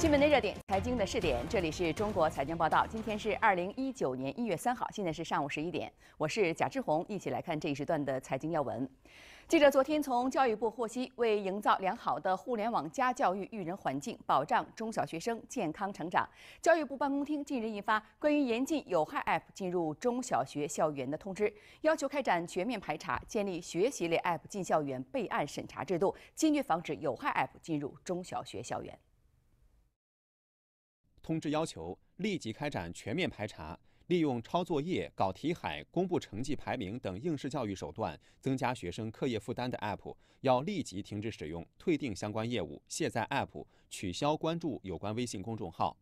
新闻的热点，财经的视点，这里是中国财经报道。今天是2019年1月3号，现在是上午11点，我是贾志红，一起来看这一时段的财经要闻。记者昨天从教育部获悉，为营造良好的互联网加教育育人环境，保障中小学生健康成长，教育部办公厅近日印发关于严禁有害 APP 进入中小学校园的通知，要求开展全面排查，建立学习类 APP 进校园备案审查制度，坚决防止有害 APP 进入中小学校园。通知要求立即开展全面排查。 利用抄作业、搞题海、公布成绩排名等应试教育手段增加学生课业负担的 APP， 要立即停止使用，退订相关业务，卸载 APP， 取消关注有关微信公众号。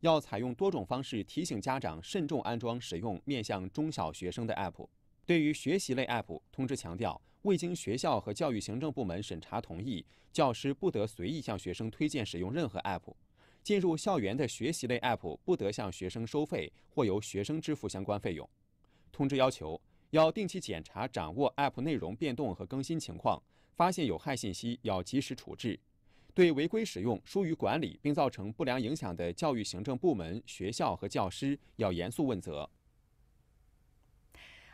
要采用多种方式提醒家长慎重安装使用面向中小学生的 APP。对于学习类 APP， 通知强调，未经学校和教育行政部门审查同意，教师不得随意向学生推荐使用任何 APP。 进入校园的学习类 APP 不得向学生收费或由学生支付相关费用。通知要求要定期检查、掌握 APP 内容变动和更新情况，发现有害信息要及时处置。对违规使用、疏于管理并造成不良影响的教育行政部门、学校和教师要严肃问责。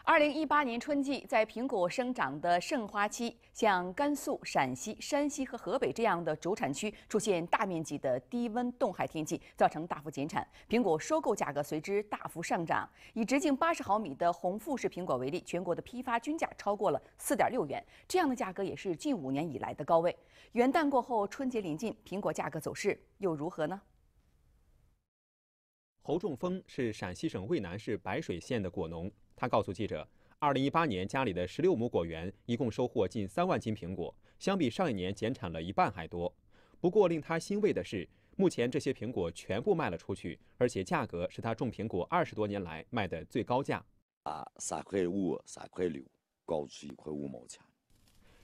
2018年春季，在苹果生长的盛花期，像甘肃、陕西、山西和河北这样的主产区出现大面积的低温冻害天气，造成大幅减产，苹果收购价格随之大幅上涨。以直径80毫米的红富士苹果为例，全国的批发均价超过了4.6元，这样的价格也是近5年以来的高位。元旦过后，春节临近，苹果价格走势又如何呢？ 侯仲峰是陕西省渭南市白水县的果农。他告诉记者，2018年家里的16亩果园一共收获近3万斤苹果，相比上一年减产了一半还多。不过令他欣慰的是，目前这些苹果全部卖了出去，而且价格是他种苹果20多年来卖的最高价。3.5块、3.6块，高出1块5毛钱。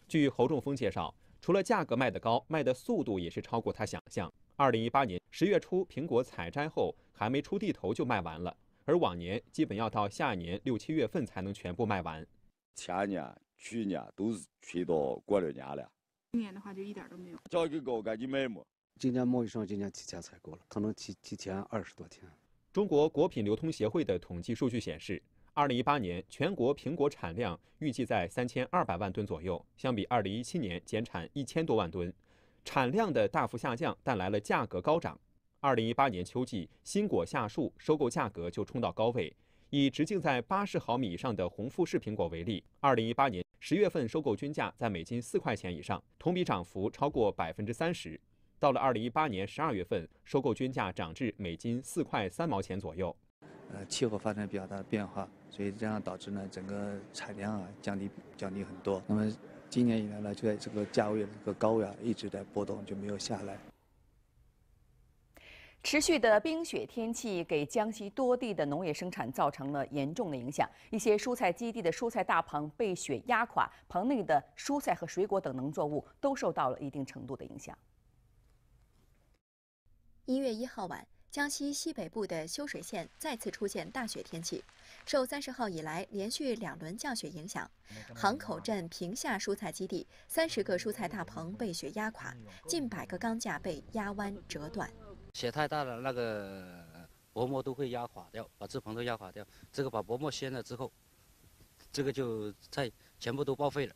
据侯仲峰介绍，除了价格卖得高，卖的速度也是超过他想象。 2018年10月初，苹果采摘后还没出地头就卖完了，而往年基本要到下一年6、7月份才能全部卖完。前年、去年都是催到过了年了，今年的话就一点都没有。价格高，赶紧卖嘛！今年贸易商今年提前采购了，可能提前20多天。中国果品流通协会的统计数据显示，2018年全国苹果产量预计在3200万吨左右，相比2017年减产1000多万吨。 产量的大幅下降带来了价格高涨。2018年秋季，新果下树，收购价格就冲到高位。以直径在80毫米以上的红富士苹果为例，2018年10月份收购均价在每斤4块钱以上，同比涨幅超过30%。到了2018年12月份，收购均价涨至每斤4块3毛钱左右。气候发生比较大的变化，所以这样导致呢整个产量啊降低很多。那么 今年以来呢，就在这个价位的这个高位啊，一直在波动，就没有下来。持续的冰雪天气给江西多地的农业生产造成了严重的影响，一些蔬菜基地的蔬菜大棚被雪压垮，棚内的蔬菜和水果等农作物都受到了一定程度的影响。1月1号晚， 江西西北部的修水县再次出现大雪天气，受30号以来连续2轮降雪影响，杭口镇平下蔬菜基地30个蔬菜大棚被雪压垮，近100个钢架被压弯折断。雪太大了，那个薄膜都会压垮掉，把这棚都压垮掉。这个把薄膜掀了之后，这个就再全部都报废了。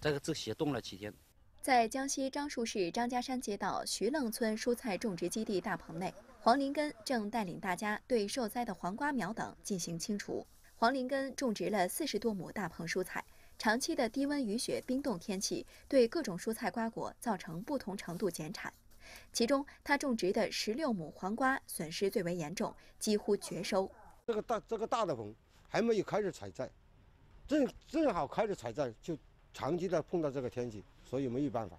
这个雪冻了几天。 在江西樟树市张家山街道徐楞村蔬菜种植基地大棚内，黄林根正带领大家对受灾的黄瓜苗等进行清除。黄林根种植了40多亩大棚蔬菜，长期的低温雨雪冰冻天气对各种蔬菜瓜果造成不同程度减产，其中他种植的16亩黄瓜损失最为严重，几乎绝收。这个大的棚还没有开始采摘，正好开始采摘就长期的碰到这个天气。 所以没有办法。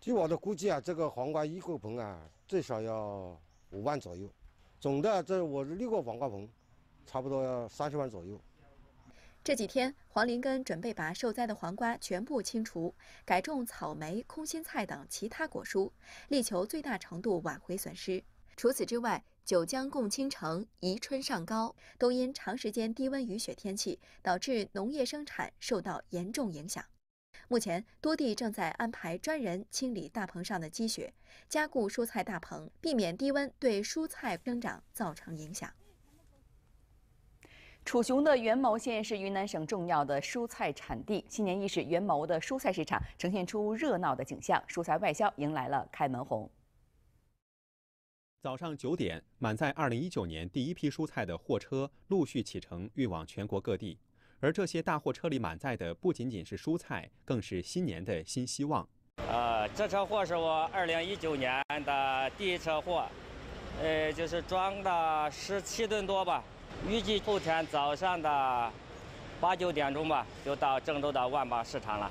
据我的估计啊，这个黄瓜一个棚啊，最少要5万左右。总的这我6个黄瓜棚，差不多要30万左右。这几天，黄林根准备把受灾的黄瓜全部清除，改种草莓、空心菜等其他果蔬，力求最大程度挽回损失。除此之外， 九江共青城、宜春上高都因长时间低温雨雪天气，导致农业生产受到严重影响。目前，多地正在安排专人清理大棚上的积雪，加固蔬菜大棚，避免低温对蔬菜生长造成影响。 楚雄的元谋县是云南省重要的蔬菜产地。新年伊始，元谋的蔬菜市场呈现出热闹的景象，蔬菜外销迎来了开门红。早上9点，满载2019年第一批蔬菜的货车陆续启程，运往全国各地。而这些大货车里满载的不仅仅是蔬菜，更是新年的新希望。这车货是我2019年的第一车货，就是装了17吨多吧。 预计后天早上的8、9点钟吧，就到郑州的万邦市场了。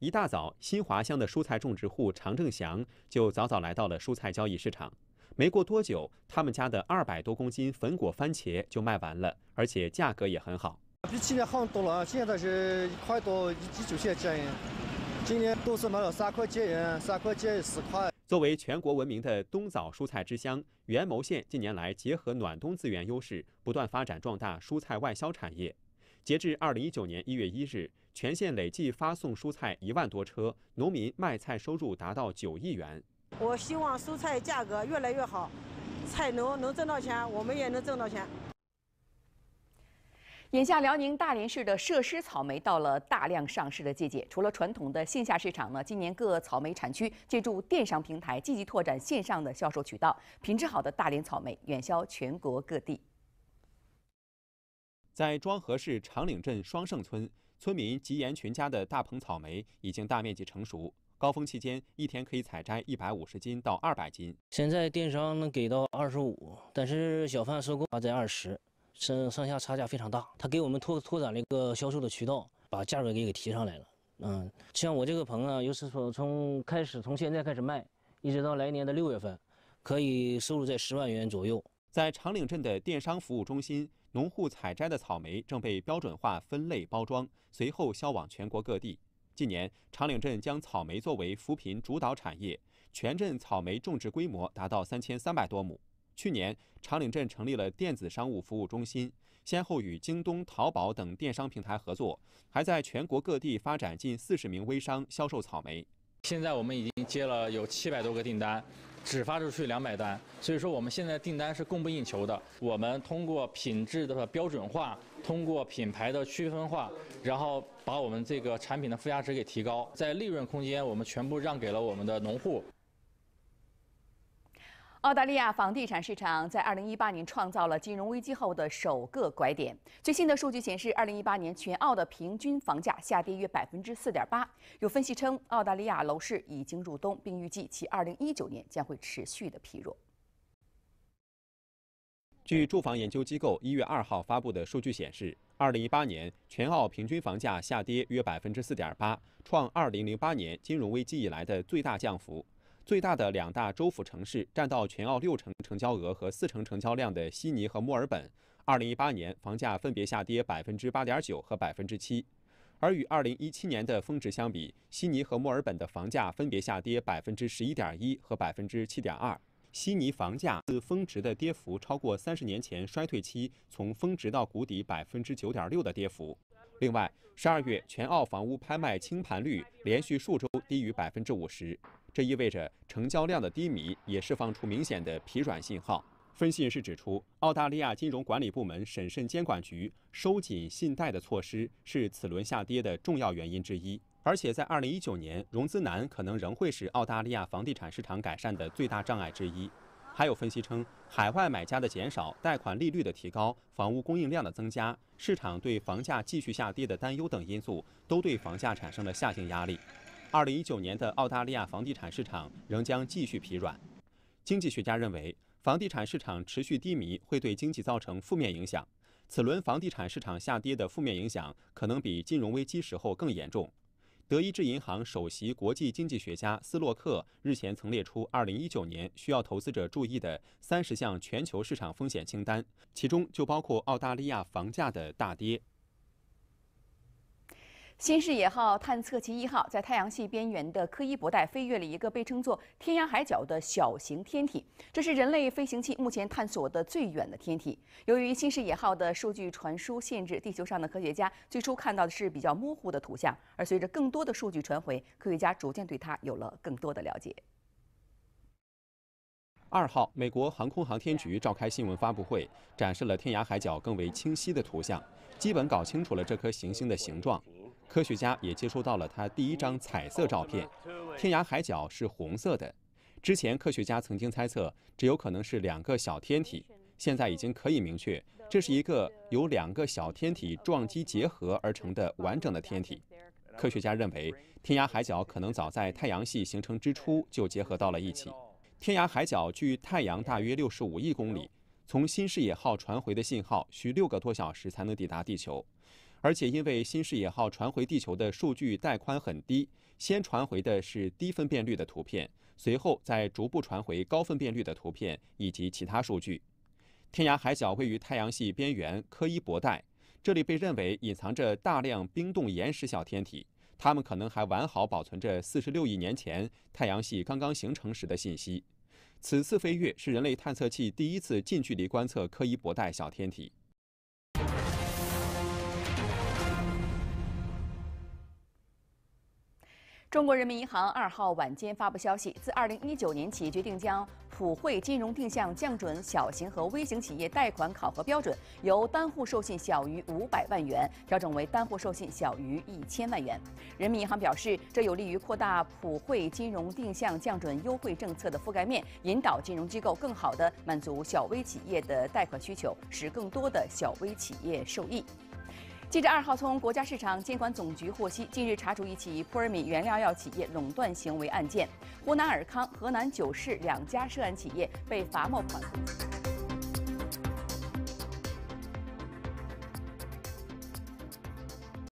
一大早，新华乡的蔬菜种植户常正祥就早早来到了蔬菜交易市场。没过多久，他们家的200多公斤粉果番茄就卖完了，而且价格也很好。比去年好多了，去年都是1块多1.9钱这样，今年都是卖了3块钱，3块钱4块。 作为全国闻名的冬枣蔬菜之乡，元谋县近年来结合暖冬资源优势，不断发展壮大蔬菜外销产业。截至2019年1月1日，全县累计发送蔬菜1万多车，农民卖菜收入达到9亿元。我希望蔬菜价格越来越好，菜农能挣到钱，我们也能挣到钱。 眼下，辽宁大连市的设施草莓到了大量上市的季节。除了传统的线下市场呢，今年各草莓产区借助电商平台，积极拓展线上的销售渠道。品质好的大连草莓远销全国各地。在庄河市长岭镇双盛村，村民吉延群家的大棚草莓已经大面积成熟，高峰期间一天可以采摘150斤到200斤。现在电商能给到25，但是小贩收购在20。 上下差价非常大，他给我们拓展了一个销售的渠道，把价格给提上来了。像我这个棚啊，就是说从现在开始卖，一直到来年的6月份，可以收入在10万元左右。在长岭镇的电商服务中心，农户采摘的草莓正被标准化分类包装，随后销往全国各地。近年，长岭镇将草莓作为扶贫主导产业，全镇草莓种植规模达到3300多亩。 去年，长岭镇成立了电子商务服务中心，先后与京东、淘宝等电商平台合作，还在全国各地发展近40名微商销售草莓。现在我们已经接了有700多个订单，只发出去200单，所以说我们现在订单是供不应求的。我们通过品质的标准化，通过品牌的区分化，然后把我们这个产品的附加值给提高，在利润空间我们全部让给了我们的农户。 澳大利亚房地产市场在2018年创造了金融危机后的首个拐点。最新的数据显示，2018年全澳的平均房价下跌约4.8%。有分析称，澳大利亚楼市已经入冬，并预计其2019年将会持续的疲弱。据住房研究机构1月2号发布的数据显示，2018年全澳平均房价下跌约4.8%，创2008年金融危机以来的最大降幅。 最大的2大州府城市占到全澳6成成交额和4成成交量的悉尼和墨尔本，2018年房价分别下跌8.9%和7%，而与2017年的峰值相比，悉尼和墨尔本的房价分别下跌11.1%和7.2%。悉尼房价自峰值的跌幅超过30年前衰退期从峰值到谷底9.6%的跌幅。另外，12月全澳房屋拍卖清盘率连续数周低于50%。 这意味着成交量的低迷也释放出明显的疲软信号。分析人士指出，澳大利亚金融管理部门审慎监管局收紧信贷的措施是此轮下跌的重要原因之一。而且，在2019年，融资难可能仍会是澳大利亚房地产市场改善的最大障碍之一。还有分析称，海外买家的减少、贷款利率的提高、房屋供应量的增加、市场对房价继续下跌的担忧等因素，都对房价产生了下行压力。 2019年的澳大利亚房地产市场仍将继续疲软。经济学家认为，房地产市场持续低迷会对经济造成负面影响。此轮房地产市场下跌的负面影响可能比金融危机时候更严重。德意志银行首席国际经济学家斯洛克日前曾列出2019年需要投资者注意的30项全球市场风险清单，其中就包括澳大利亚房价的大跌。新视野号探测器1号在太阳系边缘的柯伊伯带飞越了一个被称作“天涯海角”的小型天体，这是人类飞行器目前探索的最远的天体。由于新视野号的数据传输限制，地球上的科学家最初看到的是比较模糊的图像，而随着更多的数据传回，科学家逐渐对它有了更多的了解。 2号，美国航空航天局召开新闻发布会，展示了天涯海角更为清晰的图像，基本搞清楚了这颗行星的形状。科学家也接收到了它第一张彩色照片，天涯海角是红色的。之前科学家曾经猜测这有可能是两个小天体，现在已经可以明确，这是一个由两个小天体撞击结合而成的完整的天体。 科学家认为，天涯海角可能早在太阳系形成之初就结合到了一起。天涯海角距太阳大约65亿公里，从新视野号传回的信号需6个多小时才能抵达地球，而且因为新视野号传回地球的数据带宽很低，先传回的是低分辨率的图片，随后再逐步传回高分辨率的图片以及其他数据。天涯海角位于太阳系边缘柯伊伯带。 这里被认为隐藏着大量冰冻岩石小天体，它们可能还完好保存着46亿年前太阳系刚刚形成时的信息。此次飞跃是人类探测器第一次近距离观测柯伊伯带小天体。 中国人民银行2号晚间发布消息，自2019年起，决定将普惠金融定向降准小型和微型企业贷款考核标准由单户授信小于500万元调整为单户授信小于1000万元。人民银行表示，这有利于扩大普惠金融定向降准优惠政策的覆盖面，引导金融机构更好地满足小微企业的贷款需求，使更多的小微企业受益。 记者2号从国家市场监管总局获悉，近日查处一起普洱闵原料药企业垄断行为案件，湖南尔康、河南九世两家涉案企业被罚没款。